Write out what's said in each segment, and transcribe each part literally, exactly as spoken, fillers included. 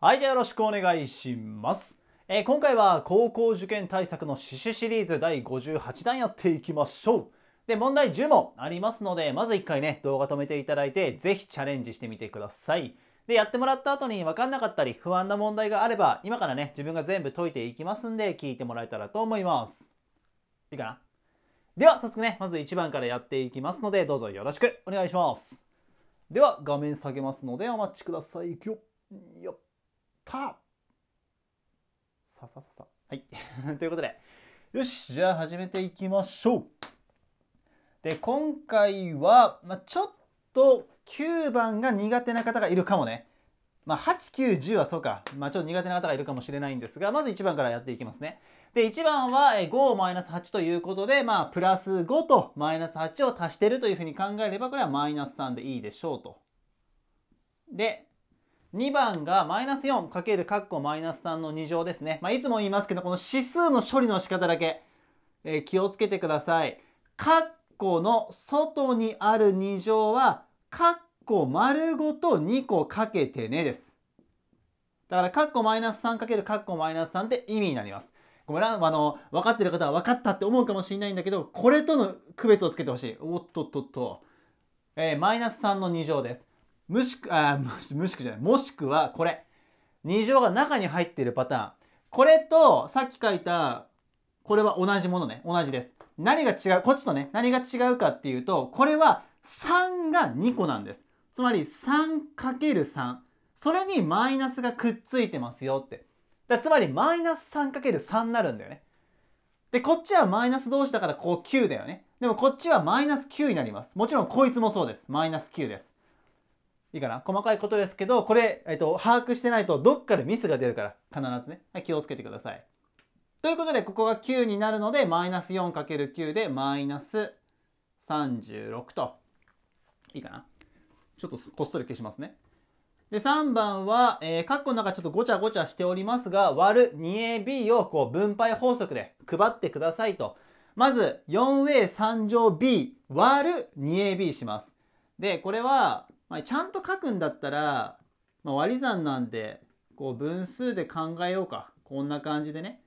はい、じゃあよろしくお願いします。えー、今回は高校受験対策の刺繍シリーズだいごじゅうはちだんやっていきましょう。で、問題じゅう問ありますので、まずいっかいね、動画止めていただいて、ぜひチャレンジしてみてください。で、やってもらった後に分かんなかったり、不安な問題があれば、今からね、自分が全部解いていきますんで、聞いてもらえたらと思います。いいかな?では、早速ね、まずいちばんからやっていきますので、どうぞよろしくお願いします。では、画面下げますので、お待ちください。いくよ。よっ。ささささはいということで、よし、じゃあ始めていきましょう。で、今回は、まあ、ちょっときゅうばんが苦手な方がいるかもね。まあ、はち、きゅう、じゅうはそうか、まあ、ちょっと苦手な方がいるかもしれないんですが、まずいちばんからやっていきますね。で、いちばんは ごマイナスはち ということで、まあ、プラスごとマイナスはちを足してるというふうに考えれば、これはマイナスさんでいいでしょうと。で、にばんがマイナス よん× カッコマイナスさんのに乗ですね。まあ、いつも言いますけど、この指数の処理の仕方だけ、えー、気をつけてください。カッコの外にあるに乗は、カッコ丸ごとにこかけてねです。だから、カッコマイナス さん× カッコマイナスさんって意味になります。ごめんな、あの、分かってる方は分かったって思うかもしれないんだけど、これとの区別をつけてほしい。おっとっとっと。えー、マイナスさんのに乗です。もしくは、もしくじゃない。もしくは、これ。に乗が中に入っているパターン。これと、さっき書いた、これは同じものね。同じです。何が違う、こっちとね、何が違うかっていうと、これはさんがにこなんです。つまり さん×さん。それにマイナスがくっついてますよって。だつまり、マイナス さん×さん になるんだよね。で、こっちはマイナス同士だから、こうきゅうだよね。でも、こっちはマイナスきゅうになります。もちろん、こいつもそうです。マイナスきゅうです。いいかな?細かいことですけど、これ、えっと、把握してないとどっかでミスが出るから、必ずね、はい、気をつけてください。ということで、ここがきゅうになるので、マイナス よん×きゅう で、マイナスさんじゅうろくと。いいかな?ちょっとこっそり消しますね。で、さんばんは、えー、カッコの中ちょっとごちゃごちゃしておりますが、割る にエービー をこう分配法則で配ってくださいと。まず、よんエーさん 乗 B 割る にエービー します。で、これは、まあ、ちゃんと書くんだったら、まあ、割り算なんで、こう分数で考えようか。こんな感じでね。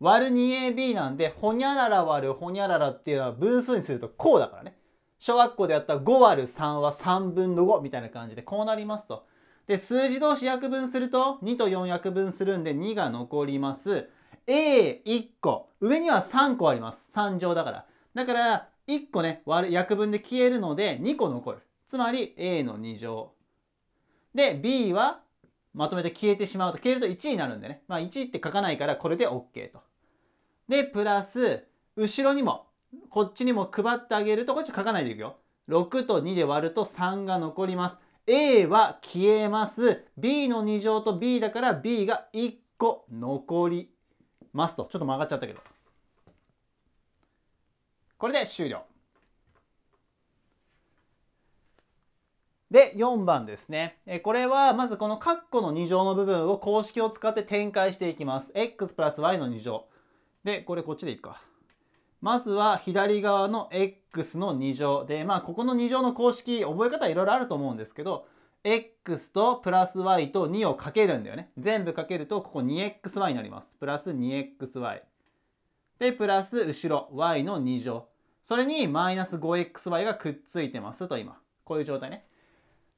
割る にエービー なんで、ほにゃらら割るほにゃららっていうのは分数にするとこうだからね。小学校でやった ごわるさん はさんぶんのごみたいな感じでこうなりますと。で、数字同士約分すると、にとよん約分するんでにが残ります。エーいっこ。上にはさんこあります。さん乗だから。だから、いっこね、割る約分で消えるのでにこ残る。つまり A のに乗。で、B はまとめて消えてしまうと。消えるといちになるんでね。まあいちって書かないからこれで OK と。で、プラス、後ろにも、こっちにも配ってあげると、こっち書かないでいくよ。ろくとにで割るとさんが残ります。A は消えます。B のに乗と B だから B がいっこ残りますと。ちょっと曲がっちゃったけど。これで終了。で、よんばんですね。えこれは、まずこのカッコのに乗の部分を公式を使って展開していきます。x プラス y のに乗。で、これこっちでいいか。まずは左側の x のに乗。で、まあ、ここのに乗の公式、覚え方いろいろあると思うんですけど、x とプラス y とにをかけるんだよね。全部かけると、ここ にエックスワイ になります。プラス にエックスワイ。で、プラス後ろ y のに乗。それにマイナス ごエックスワイ がくっついてますと、今。こういう状態ね。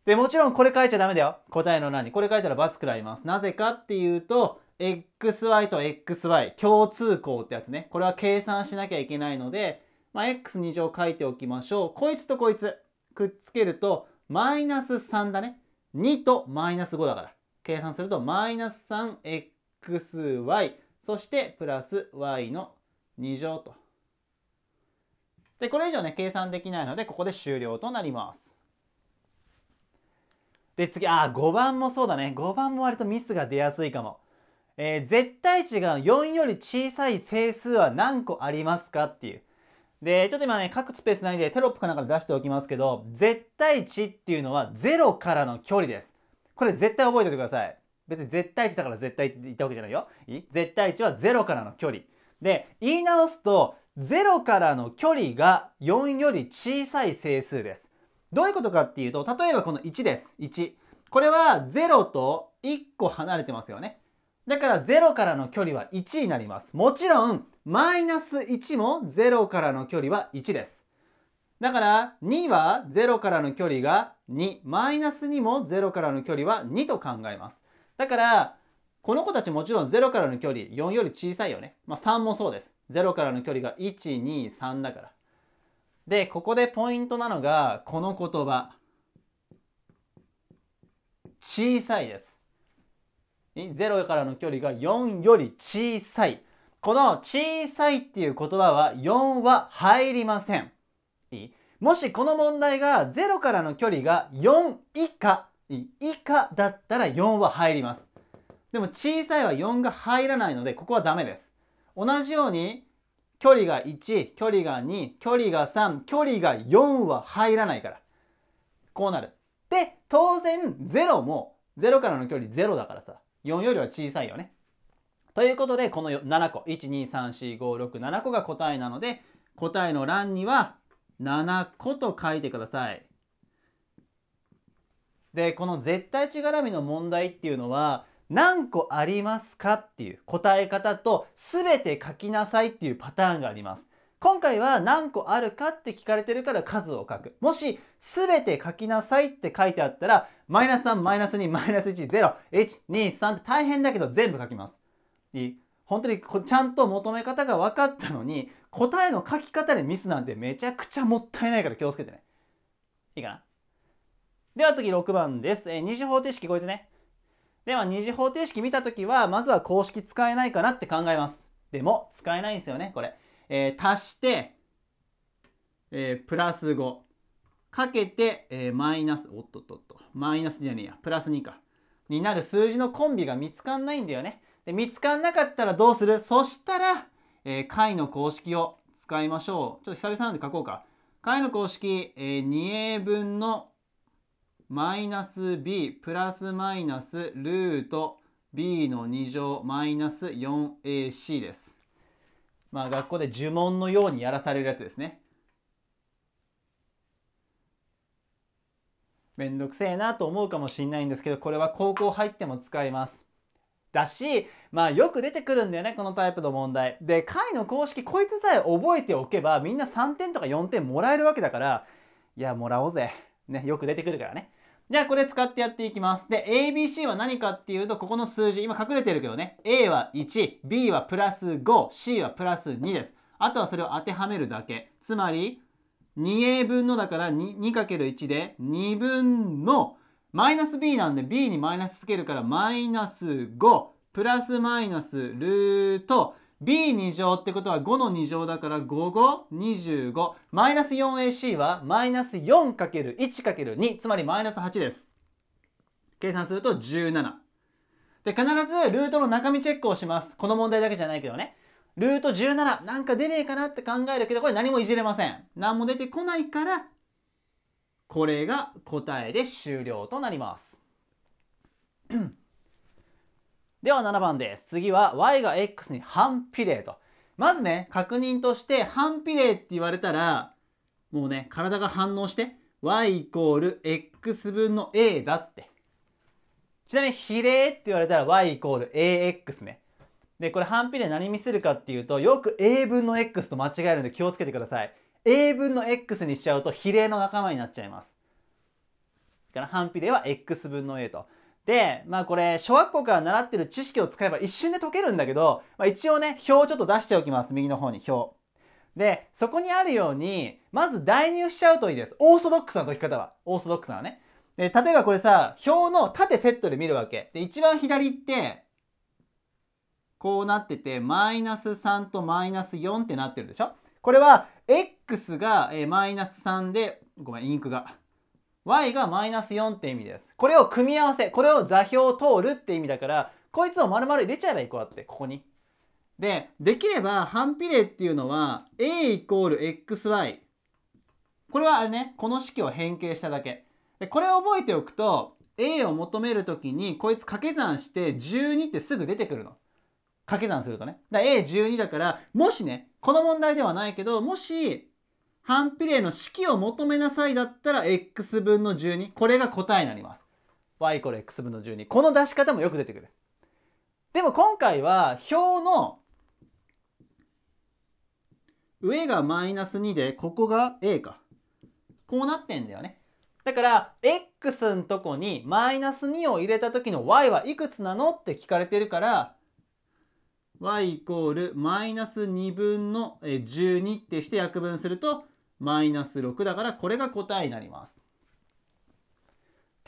で、もちろんこれ書いちゃダメだよ。答えの欄に。これ書いたら罰食らいます。なぜかっていうと、xy と xy、共通項ってやつね。これは計算しなきゃいけないので、まあ、x に乗書いておきましょう。こいつとこいつ、くっつけると、マイナスさんだね。にとマイナスごだから。計算すると、マイナス さんエックスワイ、そしてプラス y のに乗と。で、これ以上ね、計算できないので、ここで終了となります。で、次、あ、ごばんもそうだね。ごばんも割とミスが出やすいかも。えー、絶対値がよんより小さい整数は何個ありますかっていう。で、ちょっと今ね、書くスペースないんでテロップかなんかで出しておきますけど、絶対値っていうのはゼロからの距離です。これ絶対覚えておいてください。別に絶対値だから絶対って言ったわけじゃないよ。いい?絶対値はゼロからの距離。で、言い直すと、ゼロからの距離がよんより小さい整数です。どういうことかっていうと、例えばこのいちです。いち。これはゼロといっこ離れてますよね。だからゼロからの距離はいちになります。もちろん、マイナスいちもゼロからの距離はいちです。だからにはゼロからの距離がに、マイナスにもゼロからの距離はにと考えます。だから、この子たちもちろんゼロからの距離よんより小さいよね。まあさんもそうです。ゼロからの距離がいち、に、さんだから。で、ここでポイントなのが、この言葉。小さいです。ゼロからの距離がよんより小さい。この小さいっていう言葉はよんは入りません。いい？もしこの問題がゼロからの距離がよん以下、以下だったらよんは入ります。でも小さいはよんが入らないので、ここはダメです。同じように距離がいち、距離がに、距離がさん、距離がよんは入らないから。こうなる。で、当然ゼロもゼロからの距離ゼロだからさ。よんよりは小さいよね。ということで、このななこ、いち、に、さん、し、ご、ろく、ななこが答えなので、答えの欄にはななことと書いてください。で、この絶対値絡みの問題っていうのは、何個ありますかっていう答え方と、全て書きなさいっていうパターンがあります。今回は何個あるかって聞かれてるから数を書く。もし全て書きなさいって書いてあったら、マイナスさん、マイナスに、マイナスいち、ゼロ、いち、に、さんって大変だけど全部書きます。いい？本当にちゃんと求め方が分かったのに、答えの書き方でミスなんてめちゃくちゃもったいないから気をつけてね。いいかな？では次ろくばんです。えー、二次方程式こいつね。では二次方程式見たときは、まずは公式使えないかなって考えます。でも使えないんですよね、これ。えー、足して、えー、プラスごかけて、えー、マイナスおっとっとっとマイナスじゃねえやプラスにかになる数字のコンビが見つかんないんだよね。で見つかんなかったらどうする？そしたら、えー、解の公式を使いましょう。ちょっと久々なんで書こうか。解の公式、えー、にエーぶんのマイナス b プラスマイナスルート b のに乗マイナス よんエーシー です。まあ学校で呪文のようにやらされるやつですね。めんどくせえなと思うかもしれないんですけど、これは高校入っても使います。だし、まあよく出てくるんだよね、このタイプの問題。で、解の公式、こいつさえ覚えておけば、みんなさんてんとかよんてんもらえるわけだから、いや、もらおうぜ。ね、よく出てくるからね。じゃあこれ使ってやっていきます。で、エービーシー は何かっていうと、ここの数字、今隠れてるけどね。A はいち、B はプラスご、C はプラスにです。あとはそれを当てはめるだけ。つまり、にエーぶんのだからにかけるいちで、にぶんのマイナス B なんで B にマイナスつけるからマイナスご、プラスマイナスルート、ビーに 乗ってことはごのに乗だからご、ご、にじゅうご。マイナス よんエーシー はマイナス よんかけるいちかけるに。つまりマイナスはちです。計算するとじゅうなな。で、必ずルートの中身チェックをします。この問題だけじゃないけどね。ルートじゅうなな。なんか出ねえかなって考えるけど、これ何もいじれません。何も出てこないから、これが答えで終了となります。ではななばんです。次は y が x に反比例と。まずね、確認として反比例って言われたら、もうね、体が反応して、y イコール xぶんの a だって。ちなみに比例って言われたら y イコール ax ね。で、これ反比例何見せるかっていうと、よく aぶんの x と間違えるんで気をつけてください。aぶんの x にしちゃうと比例の仲間になっちゃいます。だから反比例は xぶんの a と。で、まあこれ、小学校から習ってる知識を使えば一瞬で解けるんだけど、まあ、一応ね、表をちょっと出しておきます。右の方に表。で、そこにあるように、まず代入しちゃうといいです。オーソドックスな解き方は。オーソドックスなのね。で、例えばこれさ、表の縦セットで見るわけ。で、一番左って、こうなってて、マイナスさんとマイナスよんってなってるでしょ？これは、x がマイナスさんで、ごめん、インクが。y がマイナスよんって意味です。これを組み合わせ、これを座標を通るって意味だから、こいつを丸々入れちゃえばいい、こうやって、ここに。で、できれば反比例っていうのは、a イコール xy。これはあれね、この式を変形しただけ。で、これを覚えておくと、a を求めるときに、こいつ掛け算してじゅうにってすぐ出てくるの。掛け算するとね。だから エーじゅうに だから、もしね、この問題ではないけど、もし、反比例の式を求めなさいだったら x 分のじゅうに。これが答えになります。ワイイコールエックスぶんのじゅうに。この出し方もよく出てくる。でも今回は表の上がマイナスにで、ここが a か。こうなってんだよね。だから x のとこにマイナスにを入れた時の y はいくつなのって聞かれてるから ワイイコールマイナスにぶんのじゅうにってして約分するとマイナスろくだから、これが答えになります。っ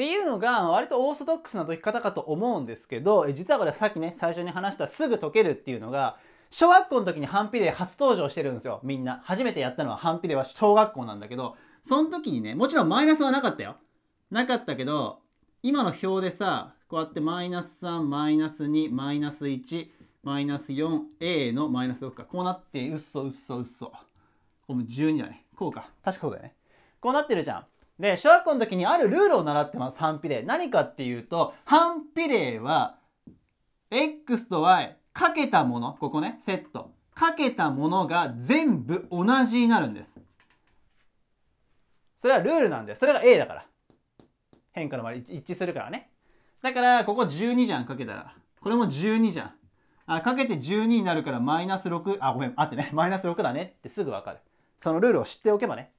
ていうのが割とオーソドックスな解き方かと思うんですけど、実はこれさっきね最初に話したすぐ解けるっていうのが小学校の時に反比例初登場してるんですよ。みんな初めてやったのは反比例は小学校なんだけど、その時にね、もちろんマイナスはなかったよ。なかったけど、今の表でさ、こうやってマイナスさん、マイナスに、マイナスいち、マイナスよん、エー のマイナスろくか。こうなって、うっそうっそうっそう。これじゅうにだね。こうか。確かそうだよね。こうなってるじゃん。で、小学校の時にあるルールを習ってます、反比例。何かっていうと、反比例は、x と y かけたもの、ここね、セット。かけたものが全部同じになるんです。それはルールなんで、それが a だから。変化の割り一致するからね。だから、ここじゅうにじゃん、かけたら。これもじゅうにじゃん。あ、かけてじゅうにになるからマイナスろく、あ、ごめん、あってね、マイナスろくだねってすぐわかる。そのルールを知っておけばね。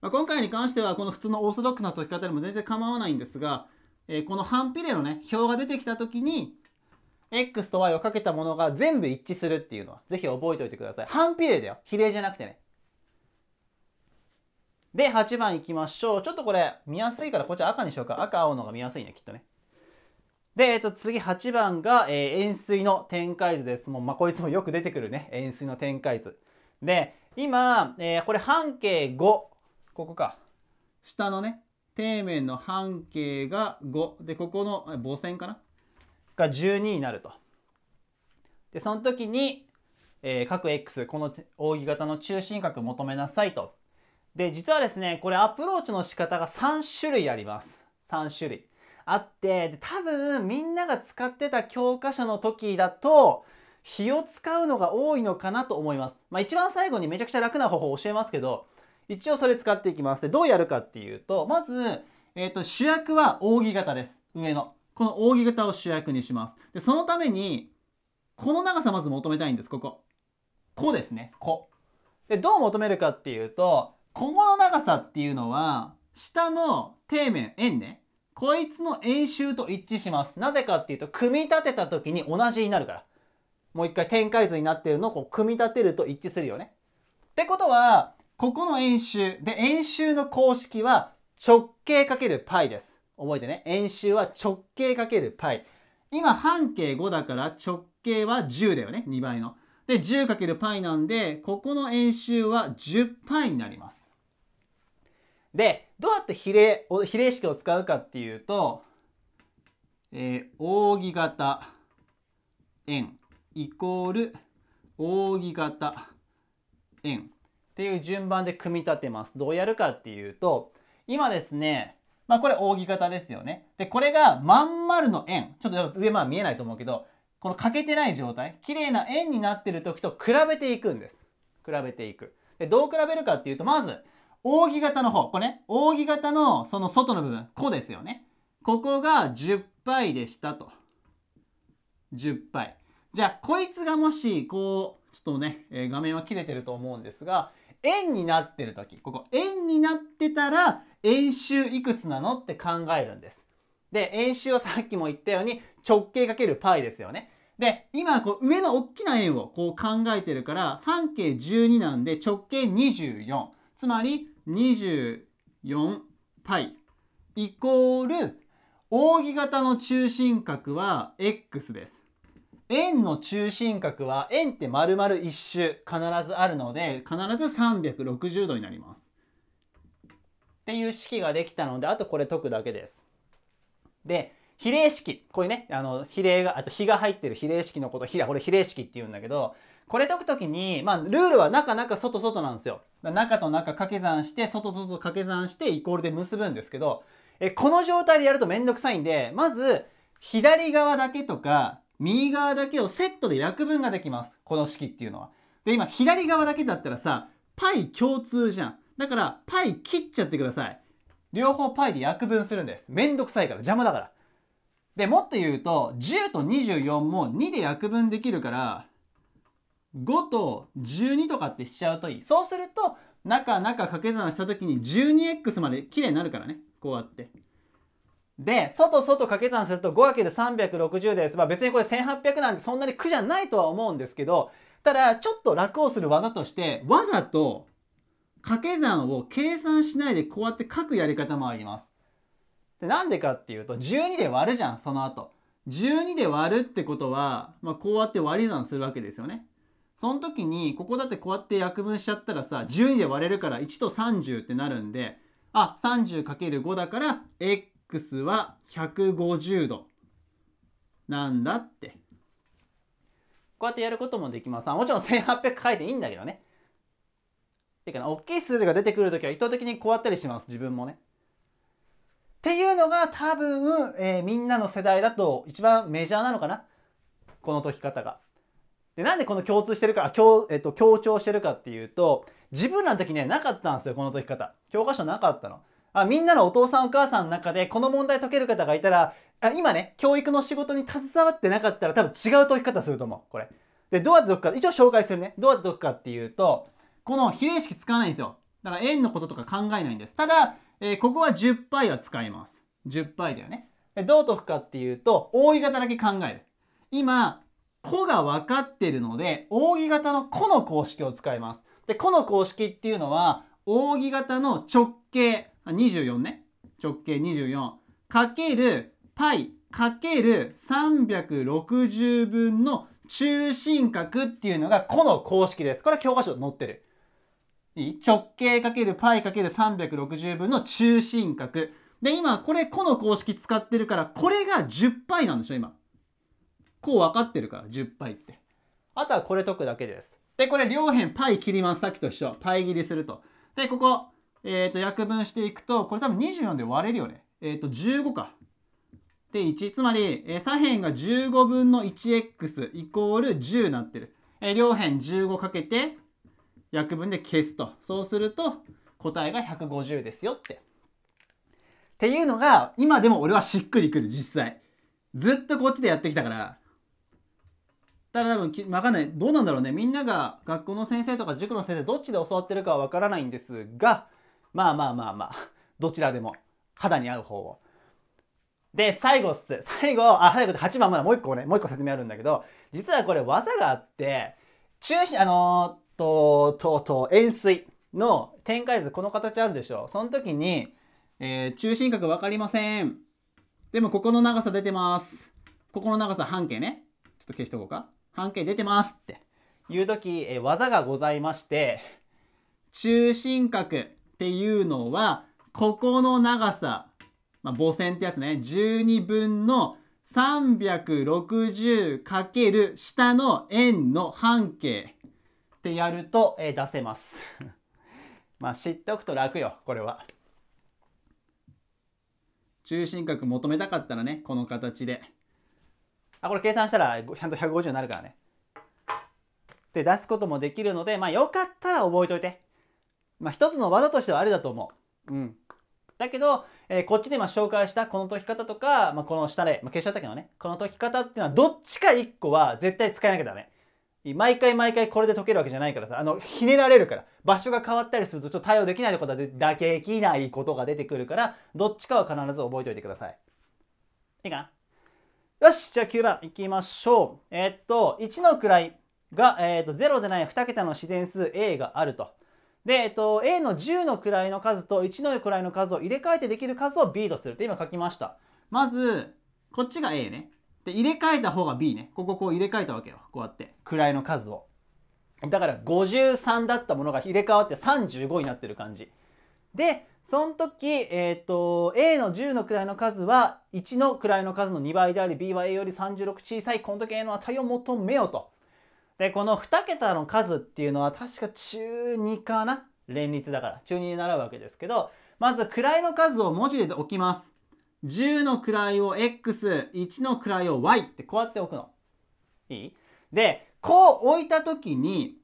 まあ、今回に関しては、この普通のオーソドックスな解き方でも全然構わないんですが、えー、この反比例のね、表が出てきたときに、x と y をかけたものが全部一致するっていうのは、ぜひ覚えておいてください。反比例だよ。比例じゃなくてね。で、はちばんいきましょう。ちょっとこれ見やすいからこっち赤にしようか。赤青のが見やすいね、きっとね。で、えっと、次はちばんが、えー、円錐の展開図です。もう、まあ、こいつもよく出てくるね。円錐の展開図。で、今、えー、これ半径ご。ここか。下のね、底面の半径がご。で、ここの母線かながじゅうにになると。で、その時に、えー、各 x、この扇形の中心角求めなさいと。で、実はですね、これアプローチの仕方がさんしゅるいあります。さんしゅるい。あって、で多分みんなが使ってた教科書の時だと、比を使うのが多いのかなと思います。まあ一番最後にめちゃくちゃ楽な方法を教えますけど、一応それ使っていきます。で、どうやるかっていうと、まず、えーと、主役は扇形です。上の。この扇形を主役にします。で、そのために、この長さまず求めたいんです。ここ。こですね。こ。で、どう求めるかっていうと、ここの長さっていうのは、下の底面、円ね。こいつの円周と一致します。なぜかっていうと、組み立てた時に同じになるから。もう一回展開図になってるのをこう組み立てると一致するよね。ってことは、ここの円周。で、円周の公式は直径 ×π です。覚えてね。円周は直径 ×π。今、半径ごだから直径はじゅうだよね。にばいの。で、じゅうかけるパイ なんで、ここの円周はじゅっパイになります。で、どうやって比例、比例式を使うかっていうと、えー、扇形円イコール扇形円っていう順番で組み立てます。どうやるかっていうと、今ですね、まあこれ扇形ですよね。で、これがまん丸の円。ちょっと上まあ見えないと思うけど、この欠けてない状態、綺麗な円になってる時と比べていくんです。比べていく。で、どう比べるかっていうと、まず、扇形の方、これね、扇形のその外の部分、こですよね。ここがじゅっパイでしたと。じゅっパイ。じゃあ、こいつがもし、こう、ちょっとね、えー、画面は切れてると思うんですが、円になってるとき、ここ、円になってたら、円周いくつなのって考えるんです。で、円周はさっきも言ったように、直径 ×π ですよね。で、今、こう、上の大きな円をこう考えてるから、半径じゅうになんで、直径にじゅうよん。つまり、にじゅうよんパイイコール、扇形の中心角は x です。円の中心角は、円って丸々いっ周必ずあるので、必ずさんびゃくろくじゅうどになります。っていう式ができたので、あとこれ解くだけです。で、比例式。こういうね、あの、比例が、あと比が入ってる比例式のこと、比だ、これ比例式って言うんだけど、これ解くときに、まあ、ルールは中中外外なんですよ。中と中掛け算して、外外掛け算して、イコールで結ぶんですけど、え、この状態でやるとめんどくさいんで、まず、左側だけとか、右側だけをセットで約分ができます。この式っていうのは。で、今、左側だけだったらさ、π 共通じゃん。だから、π 切っちゃってください。両方 π で約分するんです。めんどくさいから、邪魔だから。でもっと言うとじゅうとにじゅうよんもにで約分できるからごとじゅうにとかってしちゃうといい。そうすると中中掛け算した時に じゅうにエックス まできれいになるからね、こうやって。で外外掛け算すると ごかけるさんびゃくろくじゅう です。まあ別にこれせんはっぴゃくなんてそんなに苦じゃないとは思うんですけど、ただちょっと楽をする技としてわざと掛け算を計算しないでこうやって書くやり方もあります。でなんでかっていうとじゅうにで割るじゃん。その後じゅうにで割るってことは、まあ、こうやって割り算するわけですよね。その時にここだってこうやって約分しちゃったらさ、じゅうにで割れるからいちとさんじゅうってなるんで、あ さんじゅうかけるご だから x はひゃくごじゅうどなんだって、こうやってやることもできます。もちろんせんはっぴゃく書いていいんだけどね。てかな、大きい数字が出てくるときは意図的にこうやったりします、自分もね。っていうのが多分、えー、みんなの世代だと一番メジャーなのかな、この解き方が。でなんでこの共通してるか、強、えっと、強調してるかっていうと、自分らの時ねなかったんですよ、この解き方。教科書なかったの。あ、みんなのお父さんお母さんの中でこの問題解ける方がいたら、あ今ね教育の仕事に携わってなかったら多分違う解き方すると思う、これ。でどうやって解くか、一応紹介するね。どうやって解くかっていうと、この比例式使わないんですよ。だから円のこととか考えないんです。ただ、えー、ここは じゅっパイ は使います。じゅっパイ だよね。でどう解くかっていうと、扇形だけ考える。今個が分かってるので扇形の個の公式を使います。で個の公式っていうのは扇形の直径にじゅうよんね、直径にじゅうよんかける π かけるさんびゃくろくじゅうぶんの中心角っていうのが個の公式です。これは教科書に載ってる。いい？直径かける π かけるさんびゃくろくじゅうぶんの中心角で、今これ個の公式使ってるから、これが じゅっパイ なんでしょ。今こう分かってるから じゅっパイ って。あとはこれ解くだけです。でこれ両辺 π 切ります。さっきと一緒、 π 切りすると。でここ、えー、と約分していくと、これ多分にじゅうよんで割れるよね。えっ、ー、とじゅうごか。でいち、つまり、えー、左辺がじゅうごぶんの いちエックス イコールじゅうになってる。えー、両辺じゅうごかけて約分で消すと。そうすると答えがひゃくごじゅうですよって。っていうのが今でも俺はしっくりくる、実際。ずっとこっちでやってきたから。だから多分わかんない、どうなんだろうね。みんなが学校の先生とか塾の先生どっちで教わってるかはわからないんですが、まあまあまあまあどちらでも肌に合う方を。で最後っす、最後あ最後ではちばん、まだもういっこね、もういっこ説明あるんだけど、実はこれ技があって、中心あのー、ととと円錐の展開図、この形あるでしょ。その時に、えー、中心角分かりません。でもここの長さ出てます。ここの長さ半径ね、ちょっと消しとこうか。半径出てますっていう時、え技がございまして、中心角っていうのはここの長さ、まあ、母線ってやつね、じゅうにぶんの さんびゃくろくじゅう× 下の円の半径ってやると、え出せますまあ知っておくと楽よ、これは。中心角求めたかったらね、この形で。あ、これ計算したらちゃんとひゃくごじゅうになるからね。で出すこともできるので、まあよかったら覚えといて。まあ一つの技としてはあれだと思う。うん。だけど、えー、こっちで今紹介したこの解き方とか、まあ、この下で、まあ、消しちゃったけどね、この解き方っていうのはどっちかいっこは絶対使えなきゃダメ。毎回毎回これで解けるわけじゃないからさ、あのひねられるから、場所が変わったりするとちょっと対応できないことだけできないことが出てくるから、どっちかは必ず覚えておいてください。いいかな。よし、じゃあきゅうばんいきましょう。えー、っといちの位が、えー、っとゼロでないにけたの自然数 A があると。で、えー、っと A のじゅうの位の数といちの位の数を入れ替えてできる数を B とするって今書きました。まずこっちが A ね。で入れ替えた方が B ね。こここう入れ替えたわけよ。こうやって位の数を。だからごじゅうさんだったものが入れ替わってさんじゅうごになってる感じ。でその時、えー、と A のじゅうの位の数はいちの位の数のにばいであり、 B は A よりさんじゅうろく小さい。この時 A の値を求めようと。でこのにけたの数っていうのは確か中にかな、連立だから中にで習うわけですけど、まず位の数を文字で置きます。じゅうの位を x、いちの位を y ってこうやって置くの。いい？でこう置いた時に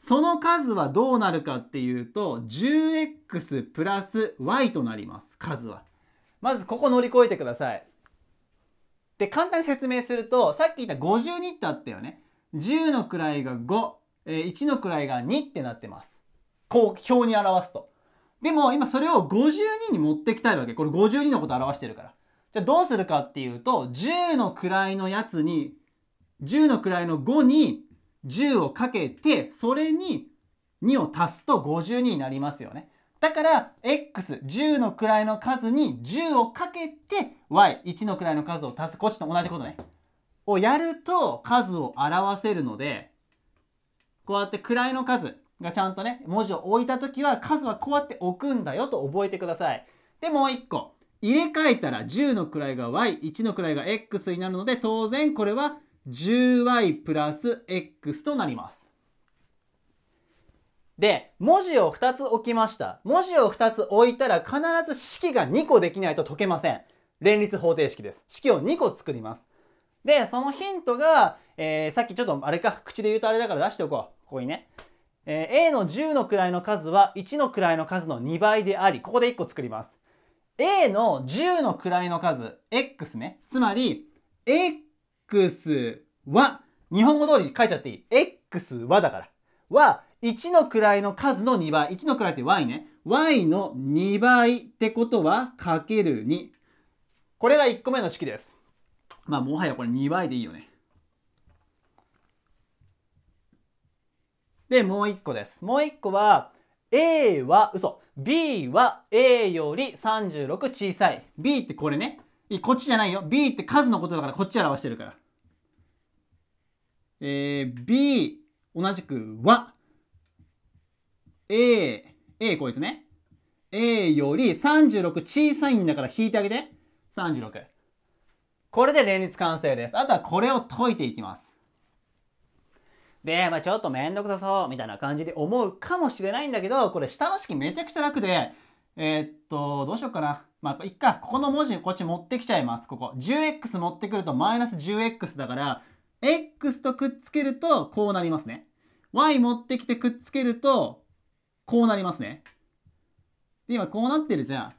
その数はどうなるかっていうと じゅうエックス プラス ワイ となります。数はまずここ乗り越えてください。で、簡単に説明すると、さっき言ったごじゅうにってあったよね。じゅうの位がご、いちの位がにってなってます、こう表に表すと。でも今それをごじゅうにに持ってきたいわけ。これごじゅうにのことを表してるから。じゃあどうするかっていうと、じゅうの位のやつに、じゅうの位のごにじゅうをかけて、それににを足すとごじゅうにになりますよね。だから エックスじゅう の位の数にじゅうをかけて ワイいち の位の数を足す、こっちと同じことねをやると数を表せるので、こうやって位の数がちゃんとね文字を置いた時は数はこうやって置くんだよと覚えてください。でもういっこ入れ替えたらじゅうの位が ワイいち の位が エックス になるので、当然これはじゅうワイ プラス エックス となります。で、文字をふたつ置きました。文字をふたつ置いたら必ず式がにこできないと解けません。連立方程式です。式をにこ作ります。で、そのヒントが、えー、さっきちょっとあれか、口で言うとあれだから出しておこう。ここにね。えー、A のじゅうの位の数は一の位の数のにばいであり、ここでいっこ作ります。A のじゅうの位の数、X ね。つまり、X X は、日本語通りに書いちゃっていい。X はだから。は、いちの位の数のにばい。いちの位って ワイ ね。ワイ のにばいってことは、かけるに。これがいっこめの式です。まあ、もはやこれにばいでいいよね。で、もういっこです。もういっこは、A は、嘘。B は A よりさんじゅうろく小さい。B ってこれね。こっちじゃないよ。B って数のことだからこっち表してるから。えー、B、同じくは、A、A こいつね。A よりさんじゅうろく小さいんだから引いてあげて。さんじゅうろく。これで連立完成です。あとはこれを解いていきます。で、まあちょっとめんどくさそうみたいな感じで思うかもしれないんだけど、これ下の式めちゃくちゃ楽で、えー、っと、どうしようかな。まあ、いっか、ここの文字こっち持ってきちゃいます。ここ。じゅうエックス 持ってくるとマイナス じゅうエックス だから、X とくっつけるとこうなりますね。Y 持ってきてくっつけると、こうなりますね。で、今こうなってるじゃん。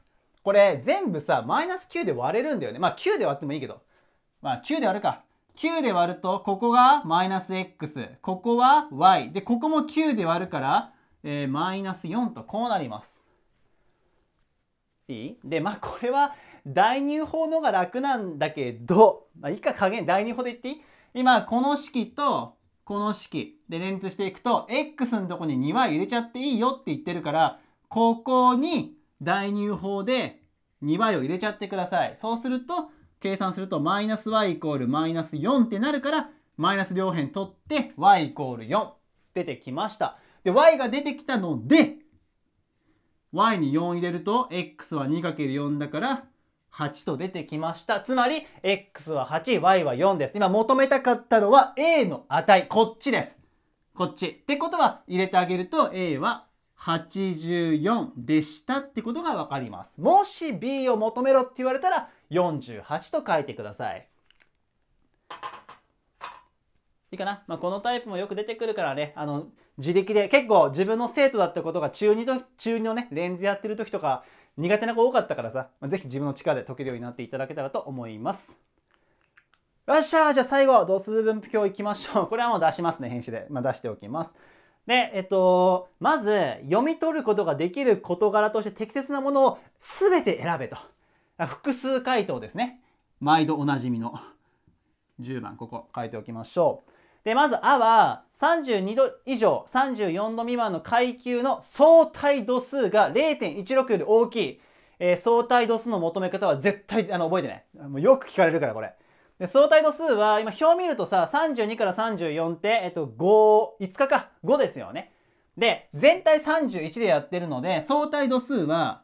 これ全部さ、マイナスきゅうで割れるんだよね。まあきゅうで割ってもいいけど。まあきゅうで割るか。きゅうで割ると、ここがマイナス X。ここは Y。で、ここもきゅうで割るから、えー、マイナスよんとこうなります。いいで、まあこれは代入法の方が楽なんだけど、まあ、いいか加減代入法で言っていい？今この式とこの式で連立していくと X のとこに にばい入れちゃっていいよって言ってるから、ここに代入法でにばいを入れちゃってください。そうすると計算するとマイナス y イコールマイナスよんってなるから、マイナス両辺取って y イコールよん出てきました。で y が出てきたのでy によん入れると x は にかけるよん だからはちと出てきました。つまり x は はち、y はよんです。今求めたかったのは a の値。こっちです。こっち。ってことは入れてあげると a ははちじゅうよんでしたってことがわかります。もし b を求めろって言われたらよんじゅうはちと書いてください。いいかな、まあ、このタイプもよく出てくるからね、あの自力で結構自分の生徒だったことが中にと中にのね連立やってる時とか苦手な子多かったからさ、まあ、ぜひ自分の力で解けるようになっていただけたらと思います。よっしゃー、じゃあ最後度数分布教いきましょう。これはもう出しますね、編集で、まあ、出しておきます。で、えっと、まず読み取ることができる事柄として適切なものを全て選べと。複数回答ですね。毎度おなじみのじゅうばん、ここ書いておきましょう。で、まず、あは、さんじゅうにど以上、さんじゅうよんど未満の階級の相対度数が れいてんいちろく より大きい、えー、相対度数の求め方は絶対、あの、覚えてね。もうよく聞かれるから、これ。で、相対度数は、今、表見るとさ、さんじゅうにからさんじゅうよんって、えっと、ご、いつかか、ごですよね。で、全体さんじゅういちでやってるので、相対度数は、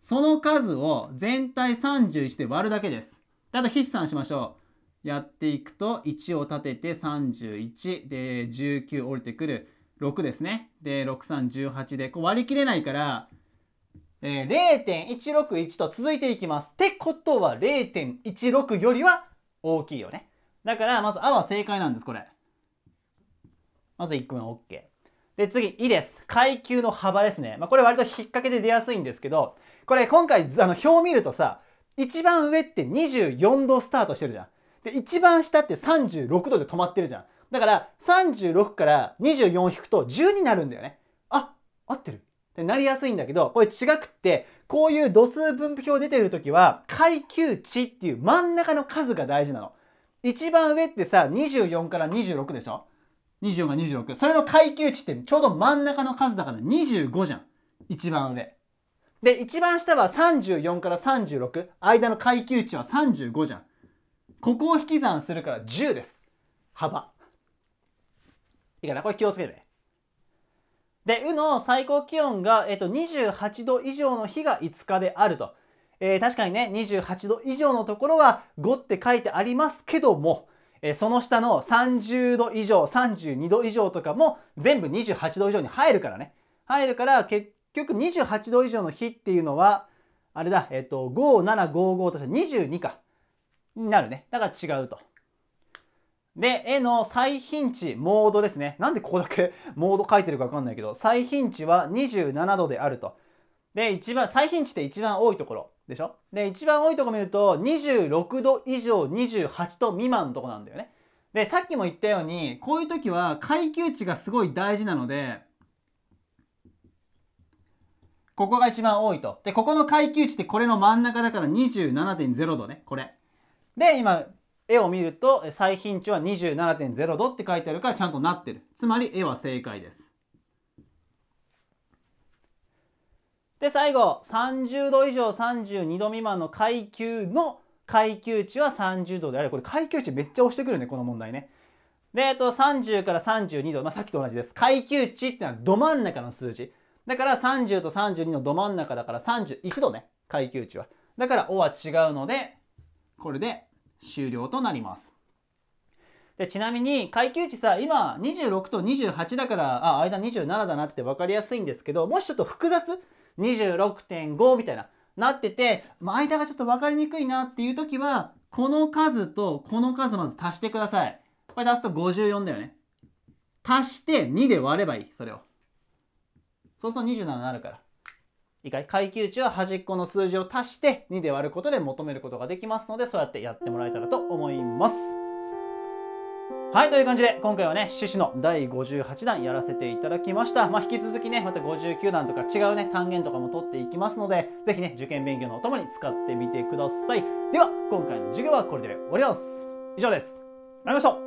その数を全体さんじゅういちで割るだけです。あと、筆算しましょう。やっていくといちを立ててさんじゅういちでじゅうきゅう降りてくるろくですね。でろくさんいちはちでこう割り切れないから、えー、れいてんいちろくいち と続いていきます。ってことは れいてんいちろく よりは大きいよね。だからまず「あ」は正解なんです。これまずいっこめ OK。で、次、いです。階級の幅ですね。まあ、これ割と引っ掛けで出やすいんですけど、これ今回、あの、表を見るとさ、一番上ってにじゅうよんどスタートしてるじゃん。で、一番下ってさんじゅうろくどで止まってるじゃん。だから、さんじゅうろくからにじゅうよん引くとじゅうになるんだよね。あ、合ってるってなりやすいんだけど、これ違くって、こういう度数分布表出てるときは、階級値っていう真ん中の数が大事なの。一番上ってさ、にじゅうよんからにじゅうろくでしょ？にじゅうよんがにじゅうろく。それの階級値ってちょうど真ん中の数だからにじゅうごじゃん。一番上。で、一番下はさんじゅうよんからさんじゅうろく。間の階級値はさんじゅうごじゃん。ここを引き算するからじゅうです。幅。いいかな？これ気をつけてね。で、ウの最高気温が、えっと、にじゅうはちど以上の日がいつかであると。えー、確かにね、にじゅうはちど以上のところはごって書いてありますけども、えー、その下のさんじゅうど以上、さんじゅうにど以上とかも全部にじゅうはちど以上に入るからね。入るから、結局にじゅうはちど以上の日っていうのは、あれだ、えっと、ご、しち、ご、ごとしてにじゅうにか。になるね。だから違うと。で、絵の最頻値、モードですね。なんでここだけモード書いてるかわかんないけど、最頻値はにじゅうななどであると。で、一番、最頻値って一番多いところでしょ？で、一番多いところ見ると、にじゅうろくど以上にじゅうはちど未満のとこなんだよね。で、さっきも言ったように、こういう時は階級値がすごい大事なので、ここが一番多いと。で、ここの階級値ってこれの真ん中だから にじゅうななてんれいどね、これ。で、今、絵を見ると、最頻値は にじゅうななてんれいどって書いてあるからちゃんとなってる。つまり、絵は正解です。で、最後、さんじゅうど以上さんじゅうにど未満の階級の階級値はさんじゅうどである。これ、階級値めっちゃ押してくるね、この問題ね。で、えっと、さんじゅうからさんじゅうにど、まあ、さっきと同じです。階級値ってのはど真ん中の数字。だから、さんじゅうとさんじゅうにのど真ん中だからさんじゅういちどね、階級値は。だから、Oは違うので、これで終了となります。で、ちなみに階級値さ、今にじゅうろくとにじゅうはちだから、あ、間にじゅうななだなって分かりやすいんですけど、もしちょっと複雑 にじゅうろくてんご みたいな、なってて、まあ、間がちょっと分かりにくいなっていう時は、この数とこの数まず足してください。これ出すとごじゅうよんだよね。足してにで割ればいい、それを。そうするとにじゅうななになるから。いいかい？階級値は端っこの数字を足してにで割ることで求めることができますので、そうやってやってもらえたらと思います。はい、という感じで今回はね、種子の第ごじゅうはちだんやらせていただきました。まあ、引き続きね、またごじゅうきゅうだんとか違うね、単元とかも取っていきますので、ぜひね、受験勉強のお供に使ってみてください。では、今回の授業はこれで終わります。以上です。ありがとうございました。